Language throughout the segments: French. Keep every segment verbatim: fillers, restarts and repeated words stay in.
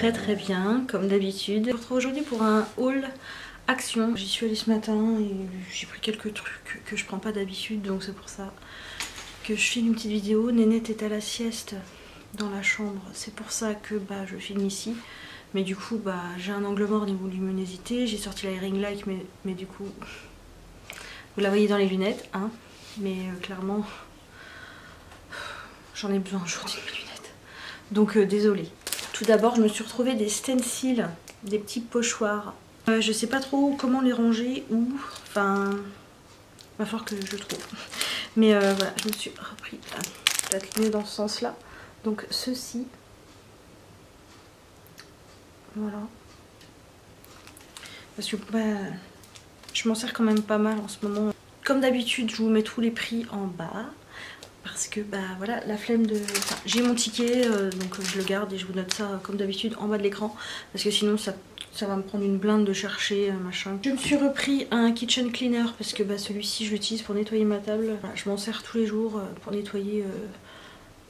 très très bien comme d'habitude. Je vous retrouve aujourd'hui pour un haul Action. J'y suis allée ce matin et j'ai pris quelques trucs que je prends pas d'habitude, donc c'est pour ça que je filme une petite vidéo. Nénette est à la sieste dans la chambre, c'est pour ça que bah, je filme ici. Mais du coup bah, j'ai un angle mort au niveau de luminosité. J'ai sorti la ring light mais, mais du coup vous la voyez dans les lunettes hein. Mais euh, clairement j'en ai besoin aujourd'hui de mes lunettes. Donc euh, désolée. Tout d'abord je me suis retrouvée des stencils, des petits pochoirs. Euh, je sais pas trop comment les ranger ou... Enfin... Il va falloir que je trouve. Mais euh, voilà, je me suis repris la tête dans ce sens là. Donc ceci. Voilà. Parce que bah, je m'en sers quand même pas mal en ce moment. Comme d'habitude je vous mets tous les prix en bas. Parce que bah voilà, la flemme de... Enfin, j'ai mon ticket euh, donc je le garde et je vous note ça euh, comme d'habitude en bas de l'écran. Parce que sinon ça... Ça va me prendre une blinde de chercher, machin. Je me suis repris un kitchen cleaner parce que bah, celui-ci je l'utilise pour nettoyer ma table. Voilà, je m'en sers tous les jours pour nettoyer euh,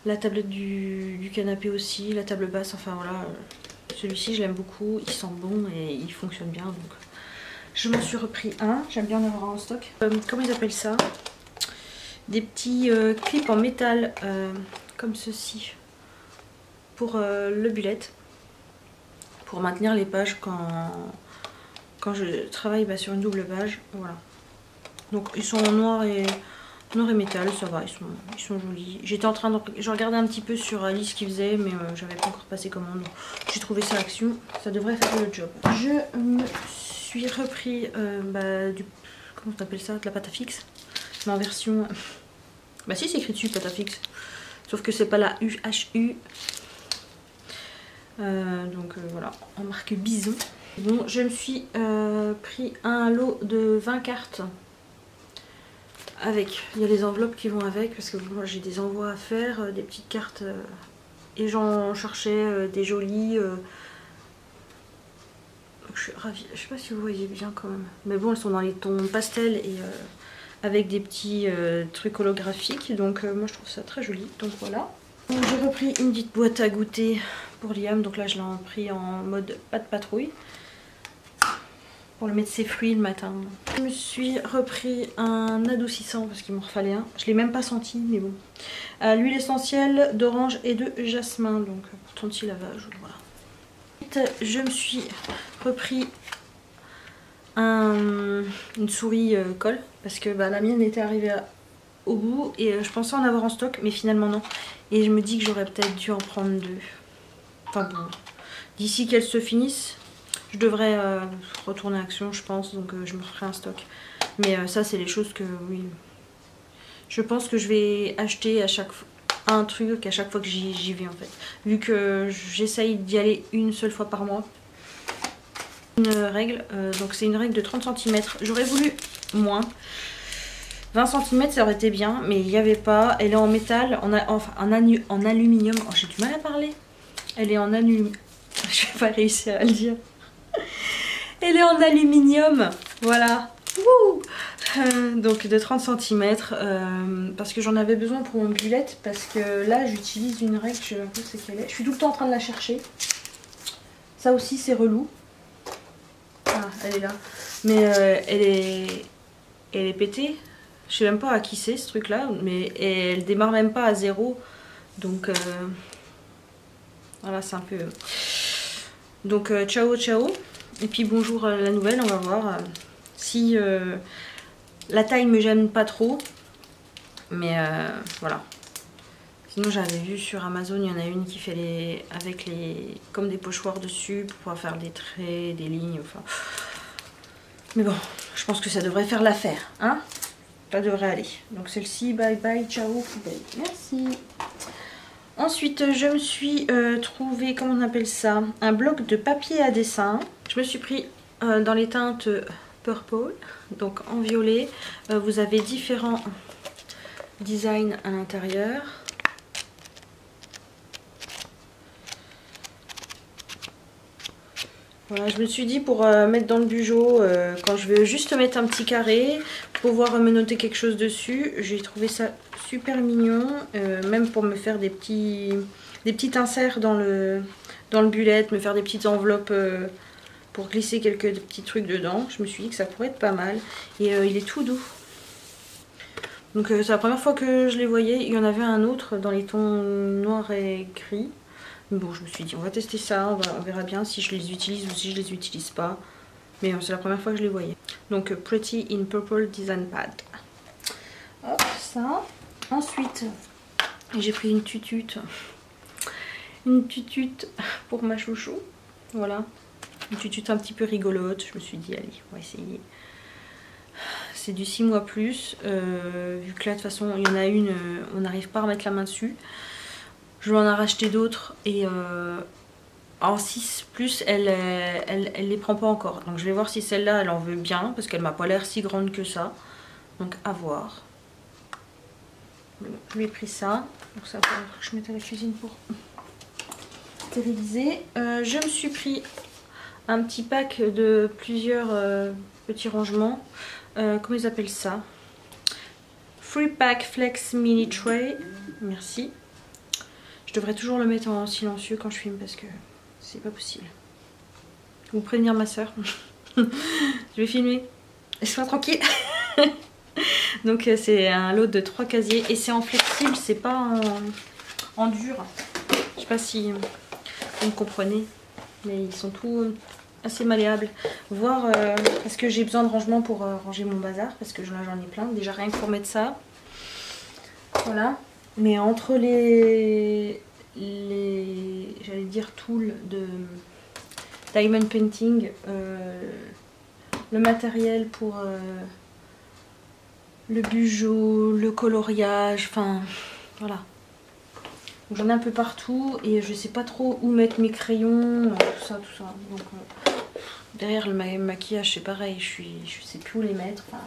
la table du, du canapé aussi, la table basse. Enfin voilà, celui-ci je l'aime beaucoup, il sent bon et il fonctionne bien. Donc je m'en suis repris un, j'aime bien en avoir un en stock. Euh, comment ils appellent ça? Des petits euh, clips en métal euh, comme ceci pour euh, le bullet. Pour maintenir les pages quand, quand je travaille bah, sur une double page. Voilà. Donc ils sont en noir et, noir et métal, ça va, ils sont, ils sont jolis. J'étais en train de. Je regardais un petit peu sur Alice qui faisait, mais euh, j'avais pas encore passé commande. J'ai trouvé ça Action, ça devrait faire le job. Je me suis repris euh, bah, du. Comment on appelle ça? De la pâte à fixe. Mais en version. Bah si, c'est écrit dessus pâte à fixe. Sauf que c'est pas la U H U. Euh, donc euh, voilà, en marque Bison. Bon, je me suis euh, pris un lot de vingt cartes avec, il y a les enveloppes qui vont avec parce que moi j'ai des envois à faire, euh, des petites cartes euh, et j'en cherchais euh, des jolies euh... donc, je suis ravie, je sais pas si vous voyez bien quand même, mais bon elles sont dans les tons pastel et euh, avec des petits euh, trucs holographiques, donc euh, moi je trouve ça très joli, donc voilà. J'ai repris une petite boîte à goûter pour Liam, donc là je l'ai pris en mode pas de patrouille pour le mettre ses fruits le matin. Je me suis repris un adoucissant parce qu'il m'en fallait un, je l'ai même pas senti mais bon. Euh, L'huile essentielle d'orange et de jasmin, donc pour ton petit lavage, voilà. Je me suis repris un, une souris euh, colle parce que bah, la mienne était arrivée à au bout et je pensais en avoir en stock mais finalement non, et je me dis que j'aurais peut-être dû en prendre deux, enfin bon, d'ici qu'elles se finissent je devrais euh, retourner à Action je pense, donc euh, je me ferai un stock, mais euh, ça c'est les choses que oui je pense que je vais acheter à chaque fois un truc à chaque fois que j'y vais en fait, vu que j'essaye d'y aller une seule fois par mois. Une règle euh, donc c'est une règle de trente centimètres, j'aurais voulu moins, vingt centimètres ça aurait été bien, mais il n'y avait pas. Elle est en métal, en, a, enfin, en, anu, en aluminium. Oh, j'ai du mal à parler. Elle est en aluminium. Je vais pas réussir à le dire. Elle est en aluminium. Voilà. Wouh euh, donc de trente centimètres. Euh, parce que j'en avais besoin pour mon bullet. Parce que là, j'utilise une règle. Je sais qu'elle est. Je suis tout le temps en train de la chercher. Ça aussi, c'est relou. Ah, elle est là. Mais euh, elle est. Elle est pétée. Je sais même pas à qui c'est ce truc là, mais elle démarre même pas à zéro. Donc euh... voilà, c'est un peu... Donc euh, ciao ciao. Et puis bonjour à la nouvelle, on va voir euh, si euh, la taille me gêne pas trop. Mais euh, voilà. Sinon j'avais vu sur Amazon, il y en a une qui fait les... avec les... comme des pochoirs dessus pour pouvoir faire des traits, des lignes, enfin... Mais bon, je pense que ça devrait faire l'affaire, hein? Ça devrait aller. Donc celle-ci, bye bye, ciao, poubelle. Merci. Ensuite, je me suis euh, trouvé, comment on appelle ça, un bloc de papier à dessin. Je me suis pris euh, dans les teintes purple, donc en violet. Euh, vous avez différents designs à l'intérieur. Voilà, je me suis dit pour euh, mettre dans le bugeot, euh, quand je veux juste mettre un petit carré, pouvoir me noter quelque chose dessus, j'ai trouvé ça super mignon, euh, même pour me faire des petits des petits inserts dans le dans le bullet, me faire des petites enveloppes euh, pour glisser quelques petits trucs dedans. Je me suis dit que ça pourrait être pas mal. Et euh, il est tout doux. Donc euh, c'est la première fois que je les voyais. Il y en avait un autre dans les tons noirs et gris. Mais bon, je me suis dit on va tester ça, on, va, on verra bien si je les utilise ou si je les utilise pas. Mais euh, c'est la première fois que je les voyais. Donc euh, Pretty in Purple Design Pad. Hop, ça. Ensuite, j'ai pris une tutute. Une tutute pour ma chouchou. Voilà. Une tutute un petit peu rigolote. Je me suis dit allez, on va essayer. C'est du six mois plus, euh, vu que là de toute façon il y en a une, euh, on n'arrive pas à remettre la main dessus. Je m'en ai racheté d'autres et euh, en six plus elle, elle, elle les prend pas encore. Donc je vais voir si celle-là elle en veut bien parce qu'elle m'a pas l'air si grande que ça. Donc à voir. Je lui ai pris ça, donc ça va, je mets à la cuisine pour stériliser. Euh, je me suis pris un petit pack de plusieurs euh, petits rangements. Euh, comment ils appellent ça? Free Pack Flex Mini Tray. Merci. Je devrais toujours le mettre en silencieux quand je filme parce que c'est pas possible. Vous prévenir ma soeur. Je vais filmer. Sois tranquille. Donc c'est un lot de trois casiers et c'est en flexible, c'est pas en, en dur. Je sais pas si vous me comprenez, mais ils sont tous assez malléable, voire euh, parce que j'ai besoin de rangement pour euh, ranger mon bazar parce que là j'en ai plein, déjà rien que pour mettre ça, voilà. Mais entre les, les j'allais dire tools de Diamond Painting, euh, le matériel pour euh, le bugeot, le coloriage, enfin voilà. J'en ai un peu partout et je sais pas trop où mettre mes crayons, non, tout ça, tout ça. Donc euh, derrière le ma maquillage c'est pareil, je, suis, je sais plus où les mettre. Enfin,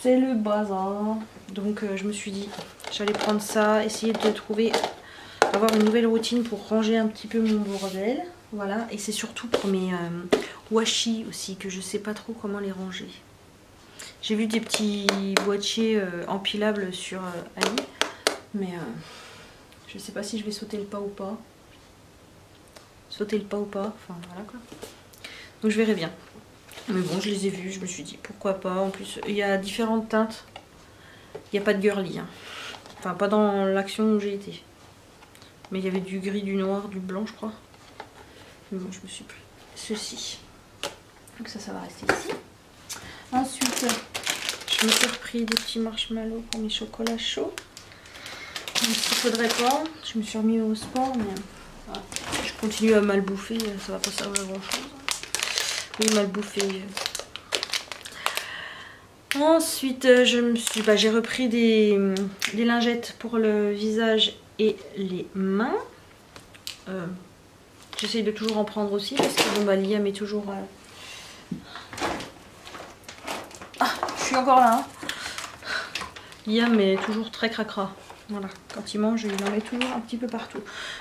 c'est le bazar. Donc euh, je me suis dit, j'allais prendre ça, essayer de trouver, d'avoir une nouvelle routine pour ranger un petit peu mon bordel. Voilà, et c'est surtout pour mes euh, washi aussi que je sais pas trop comment les ranger. J'ai vu des petits boîtiers euh, empilables sur euh, Ali, mais... Euh, je sais pas si je vais sauter le pas ou pas. Sauter le pas ou pas. Enfin voilà quoi. Donc je verrai bien. Mais bon, je les ai vus. Je me suis dit pourquoi pas. En plus, il y a différentes teintes. Il n'y a pas de girly. Hein. Enfin, pas dans l'action où j'ai été. Mais il y avait du gris, du noir, du blanc, je crois. Mais bon, je me suis pris ceci. Donc ça, ça va rester ici. Ensuite, je me suis repris des petits marshmallows pour mes chocolats chauds. Il faudrait pas, je me suis remis au sport, mais ouais, je continue à mal bouffer, ça va pas servir à grand chose. Oui, mal bouffer. Ensuite, je me suis, bah, j'ai repris des, des lingettes pour le visage et les mains. Euh, J'essaye de toujours en prendre aussi parce que bon, bah, Liam est toujours. Euh... Ah, je suis encore là. Hein. Liam est toujours très cracra. Voilà, quand il mange, il en met toujours un petit peu partout.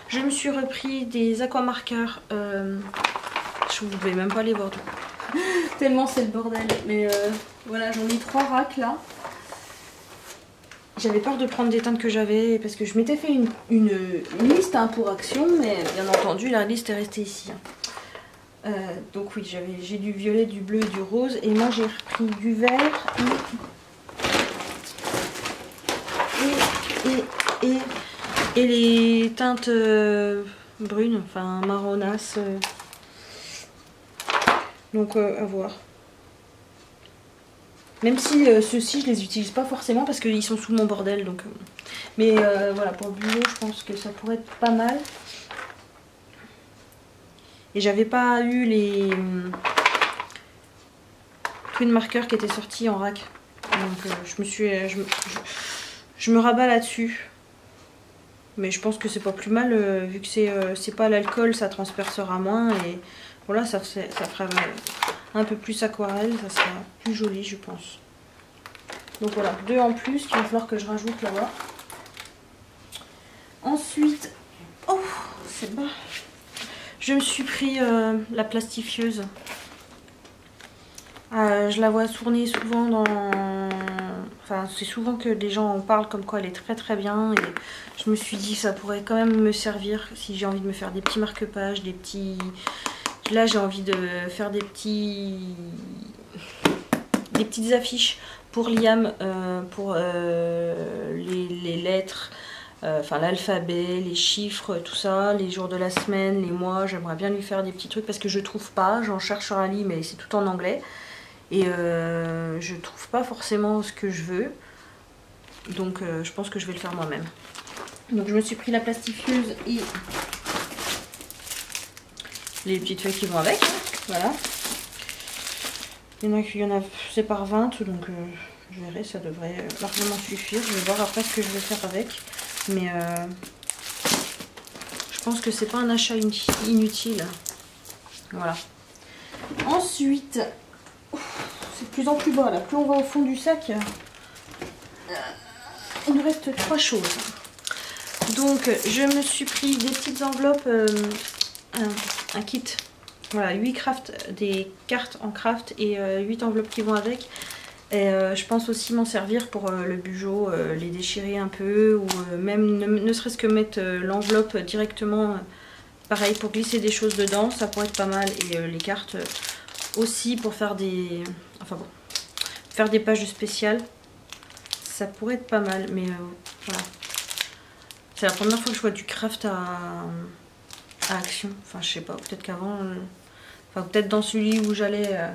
Je me suis repris des aquamarqueurs. Euh, je ne pouvais même pas les voir. Tellement c'est le bordel. Mais euh, voilà, j'en ai trois racks là. J'avais peur de prendre des teintes que j'avais parce que je m'étais fait une, une, une liste hein, pour Action. Mais bien entendu, la liste est restée ici. Hein. Euh, donc oui, j'ai du violet, du bleu et du rose. Et moi, j'ai repris du vert. Et, et, et les teintes euh, brunes, enfin marronasses. Euh. Donc euh, à voir. Même si euh, ceux-ci je les utilise pas forcément parce qu'ils sont sous mon bordel. Donc, euh. Mais euh, voilà, pour le bureau je pense que ça pourrait être pas mal. Et j'avais pas eu les euh, twin markers qui étaient sortis en rack. Donc euh, je me suis... Euh, je me, je, Je me rabats là-dessus. Mais je pense que c'est pas plus mal. Euh, vu que c'est euh, pas l'alcool, ça transpercera moins. Et voilà, ça, ça fera euh, un peu plus aquarelle. Ça sera plus joli, je pense. Donc voilà, deux en plus qu'il va falloir que je rajoute là-bas. Ensuite, oh, c'est bas. Je me suis pris euh, la plastifieuse. Euh, je la vois tourner souvent dans... Enfin, c'est souvent que les gens en parlent comme quoi elle est très très bien. Et je me suis dit que ça pourrait quand même me servir si j'ai envie de me faire des petits marque-pages, des petits... Là, j'ai envie de faire des petits... des petites affiches pour Liam, euh, pour euh, les, les lettres, euh, enfin l'alphabet, les chiffres, tout ça, les jours de la semaine, les mois. J'aimerais bien lui faire des petits trucs parce que je trouve pas. J'en cherche sur Ali, mais c'est tout en anglais. Et euh, je trouve pas forcément ce que je veux. Donc euh, je pense que je vais le faire moi-même. Donc je me suis pris la plastifieuse et les petites feuilles qui vont avec. Voilà. Il y en a, il y en a c'est par vingt, donc euh, je verrai, ça devrait largement suffire. Je vais voir après ce que je vais faire avec. Mais euh, je pense que c'est pas un achat inutile. Voilà. Ensuite, c'est de plus en plus bas là. Plus on va au fond du sac, il nous reste trois choses. Donc je me suis pris des petites enveloppes, euh, un, un kit. Voilà, huit crafts, des cartes en craft et euh, huit enveloppes qui vont avec. Et euh, je pense aussi m'en servir pour euh, le bugeot, euh, les déchirer un peu, ou euh, même ne, ne serait-ce que mettre euh, l'enveloppe directement, euh, pareil, pour glisser des choses dedans, ça pourrait être pas mal. Et euh, les cartes euh, aussi pour faire des... Enfin bon, faire des pages spéciales, ça pourrait être pas mal, mais euh, voilà. C'est la première fois que je vois du craft à, à Action. Enfin, je sais pas, peut-être qu'avant... Euh... Enfin, peut-être dans celui où j'allais, euh,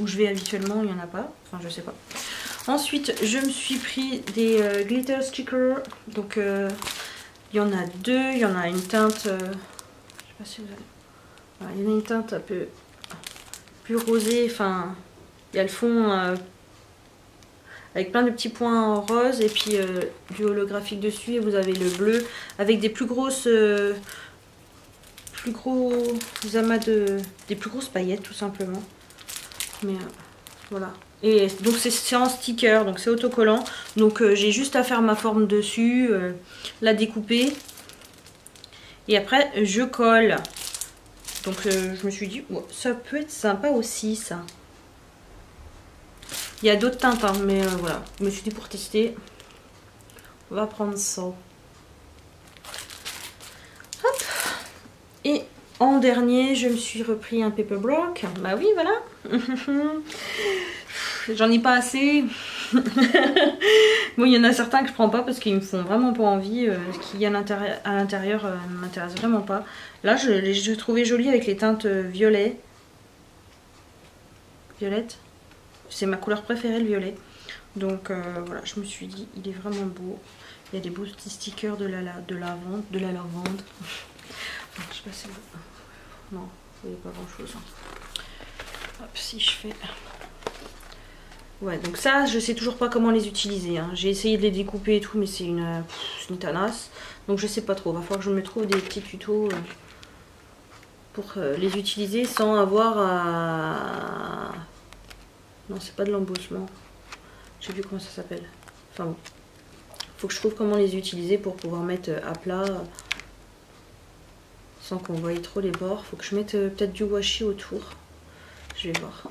où je vais habituellement, il n'y en a pas. Enfin, je sais pas. Ensuite, je me suis pris des euh, glitter stickers. Donc, euh, il y en a deux. Il y en a une teinte... Euh, je sais pas si vous allez... Voilà, il y en a une teinte un peu plus rosée. Enfin, il y a le fond euh, avec plein de petits points roses. Et puis, euh, du holographique dessus. Et vous avez le bleu avec des plus grosses... Euh, plus gros amas de des plus grosses paillettes tout simplement, mais euh, voilà. Et donc c'est en sticker, donc c'est autocollant, donc euh, j'ai juste à faire ma forme dessus, euh, la découper et après je colle. Donc euh, je me suis dit oh, ça peut être sympa aussi ça. Il y a d'autres teintes hein, mais euh, voilà, je me suis dit pour tester on va prendre ça. Et en dernier, je me suis repris un paper block. Bah oui, voilà. J'en ai pas assez. Bon, il y en a certains que je prends pas parce qu'ils me font vraiment pas envie. Euh, ce qu'il y a à l'intérieur euh, ne m'intéresse vraiment pas. Là, je l'ai trouvé joli avec les teintes violet. Violette. C'est ma couleur préférée, le violet. Donc euh, voilà, je me suis dit, il est vraiment beau. Il y a des beaux petits stickers de la, de la lavande. De la lavande. Je sais pas si vous... Non, vous voyez pas grand chose. Hop, si je fais... Ouais, donc ça, je sais toujours pas comment les utiliser. Hein. J'ai essayé de les découper et tout, mais c'est une... une tanasse. Donc je sais pas trop. Va falloir que je me trouve des petits tutos euh, pour euh, les utiliser sans avoir à... Non, c'est pas de l'embossement. Je sais plus comment ça s'appelle. Enfin bon. Faut que je trouve comment les utiliser pour pouvoir mettre à plat... Sans qu'on voie trop les bords. Faut que je mette euh, peut-être du washi autour. Je vais voir.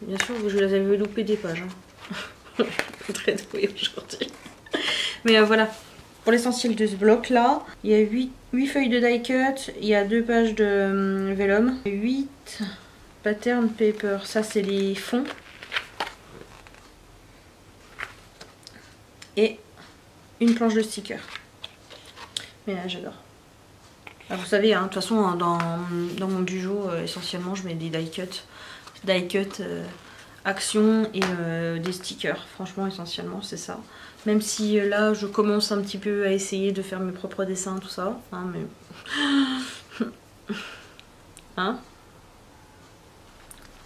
Bien sûr, vous, je les avais loupé des pages. Hein. Très douée aujourd'hui. Mais euh, voilà. Pour l'essentiel de ce bloc-là, il y a huit, huit feuilles de die-cut. Il y a deux pages de euh, vellum. huit pattern paper. Ça, c'est les fonds. Et une planche de stickers. Mais là j'adore. Vous savez, de hein, toute façon hein, dans, dans mon bugeot, euh, essentiellement je mets des die cut, die cut euh, action et euh, des stickers. Franchement essentiellement c'est ça. Même si euh, là je commence un petit peu à essayer de faire mes propres dessins, tout ça. Hein, mais... hein,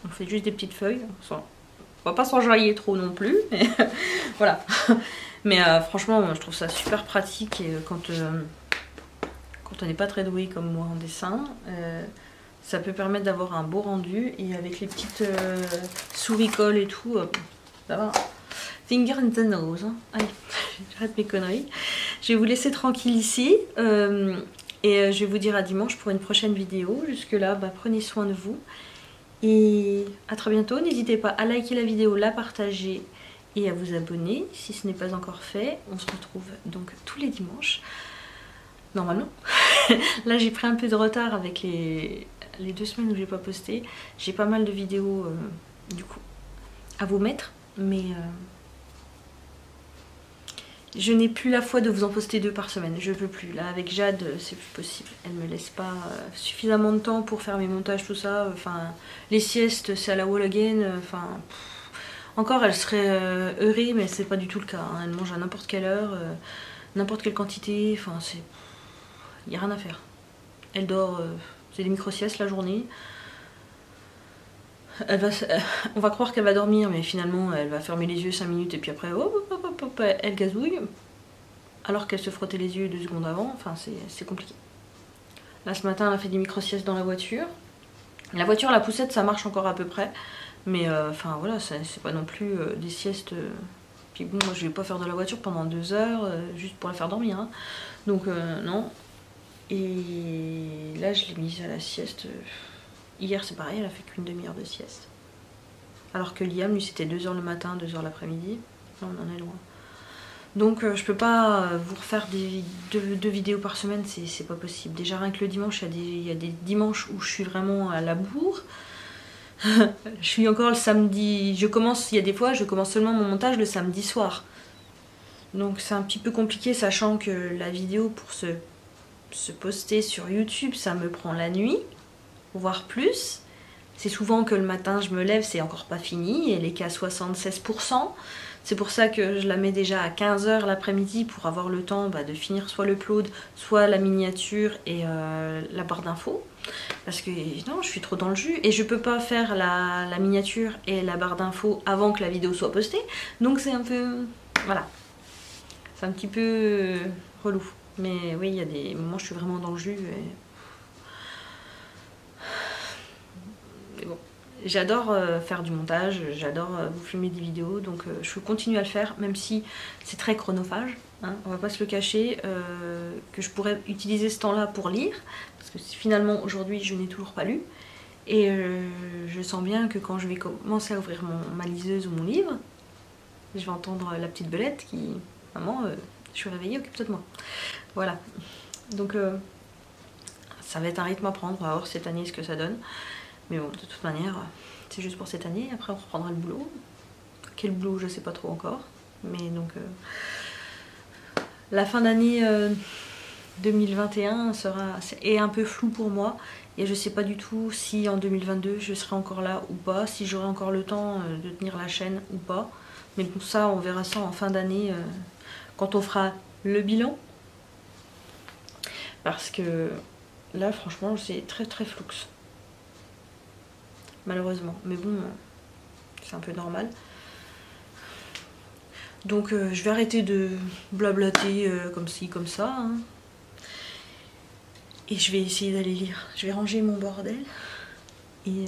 on fait juste des petites feuilles. Sans... On va pas s'enjailler trop non plus. Mais voilà. Mais euh, franchement moi, je trouve ça super pratique et euh, quand... Euh, Quand on n'est pas très doué comme moi en dessin, euh, ça peut permettre d'avoir un beau rendu. Et avec les petites euh, souris-colles et tout, euh, ça va. Finger in the nose. Hein. Allez, j'arrête mes conneries. Je vais vous laisser tranquille ici. Euh, et je vais vous dire à dimanche pour une prochaine vidéo. Jusque là, bah, prenez soin de vous. et à très bientôt. N'hésitez pas à liker la vidéo, la partager et à vous abonner si ce n'est pas encore fait. On se retrouve donc tous les dimanches, normalement. Là j'ai pris un peu de retard avec les, les deux semaines où j'ai pas posté. J'ai pas mal de vidéos euh, du coup à vous mettre, mais euh, je n'ai plus la foi de vous en poster deux par semaine. Je peux plus. Là avec Jade c'est plus possible. Elle me laisse pas euh, suffisamment de temps pour faire mes montages, tout ça. Enfin, les siestes c'est à la wall again. Enfin, encore elle serait euh, heurée, mais c'est pas du tout le cas. Hein. Elle mange à n'importe quelle heure, euh, n'importe quelle quantité. Enfin c'est... Il n'y a rien à faire. Elle dort, euh, c'est des micro-siestes la journée. Elle va, euh, on va croire qu'elle va dormir, mais finalement elle va fermer les yeux cinq minutes et puis après, oh, oh, oh, oh, oh, elle gazouille. Alors qu'elle se frottait les yeux deux secondes avant, enfin c'est compliqué. Là ce matin elle a fait des micro-siestes dans la voiture. La voiture, la poussette, ça marche encore à peu près. Mais euh, enfin voilà, c'est pas non plus euh, des siestes... Euh... Puis bon, moi je vais pas faire de la voiture pendant deux heures, euh, juste pour la faire dormir. Hein. Donc euh, non... Et là je l'ai mise à la sieste. Hier c'est pareil, elle a fait qu'une demi-heure de sieste. Alors que Liam lui c'était deux heures le matin, deux heures l'après-midi. Là on en est loin. Donc euh, je peux pas vous refaire des, deux, deux vidéos par semaine, c'est pas possible. Déjà rien que le dimanche, il y a des, il y a des dimanches où je suis vraiment à la bourre. Je suis encore le samedi. Je commence, il y a des fois je commence seulement mon montage le samedi soir. Donc c'est un petit peu compliqué, sachant que la vidéo pour ce se poster sur YouTube, ça me prend la nuit, voire plus. C'est souvent que le matin je me lève, c'est encore pas fini, et elle est qu'à soixante-seize pour cent. C'est pour ça que je la mets déjà à quinze heures l'après-midi pour avoir le temps bah, de finir soit le upload, soit la miniature et euh, la barre d'infos. Parce que non, je suis trop dans le jus et je peux pas faire la, la miniature et la barre d'infos avant que la vidéo soit postée. Donc c'est un peu... Voilà. C'est un petit peu relou. Mais oui, il y a des moments où je suis vraiment dans le jus. Et... Mais bon, j'adore faire du montage, j'adore vous filmer des vidéos, donc je continue à le faire, même si c'est très chronophage. Hein, on va pas se le cacher, euh, que je pourrais utiliser ce temps-là pour lire, parce que finalement aujourd'hui je n'ai toujours pas lu. Et euh, je sens bien que quand je vais commencer à ouvrir mon, ma liseuse ou mon livre, je vais entendre la petite belette qui... Maman, euh, je suis réveillée, occupe-toi de moi. Voilà, donc euh, ça va être un rythme à prendre, on va voir cette année ce que ça donne. Mais bon, de toute manière, c'est juste pour cette année, après on reprendra le boulot. Quel boulot, je sais pas trop encore. Mais donc, euh, la fin d'année euh, deux mille vingt et un sera, est un peu floue pour moi. Et je sais pas du tout si en deux mille vingt-deux je serai encore là ou pas, si j'aurai encore le temps euh, de tenir la chaîne ou pas. Mais bon, ça, on verra ça en fin d'année, euh, quand on fera le bilan, parce que là franchement c'est très très flou malheureusement, mais bon c'est un peu normal. Donc euh, je vais arrêter de blablater euh, comme ci comme ça hein. Et je vais essayer d'aller lire, je vais ranger mon bordel et euh,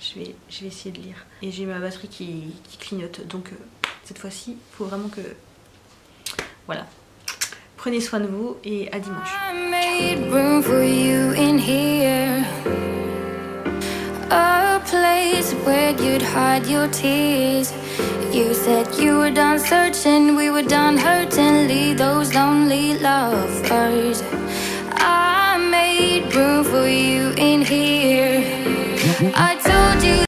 je, vais, je vais essayer de lire. Et j'ai ma batterie qui, qui clignote, donc euh, cette fois-ci faut vraiment que... Voilà. Prenez soin de vous et à dimanche. I made room for you in here. A place where you'd hide your tears. You said you were done searching, we were done hurting. Leave those lonely lovers. I made room for you in here. I told you.